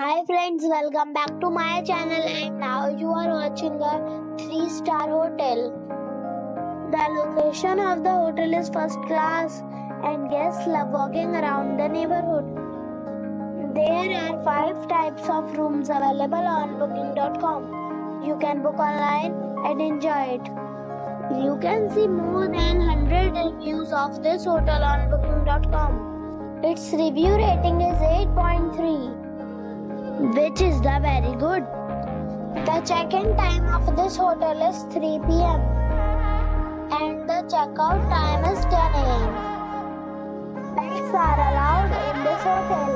Hi friends, welcome back to my channel, and now you are watching a 3-star hotel. The location of the hotel is first class and guests love walking around the neighborhood. There are 5 types of rooms available on booking.com. You can book online and enjoy it. You can see more than 100 reviews of this hotel on booking.com. Its review rating is 8.3. which is the very good. The check-in time of this hotel is 3 PM and the check-out time is 10 AM. Pets are allowed in this hotel.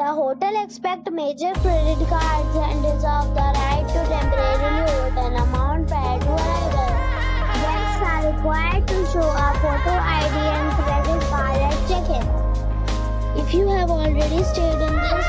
The hotel accepts major credit cards and reserves the right to temporarily hold an amount prior to arrival. Guests are required to show a photo ID and credit card at check-in. If you have already stayed in this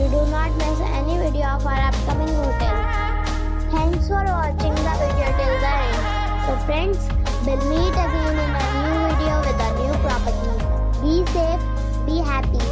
you do not miss any video of our upcoming hotel. Thanks for watching the video till the end. So friends, we'll meet again in a new video with a new property. Be safe, be happy.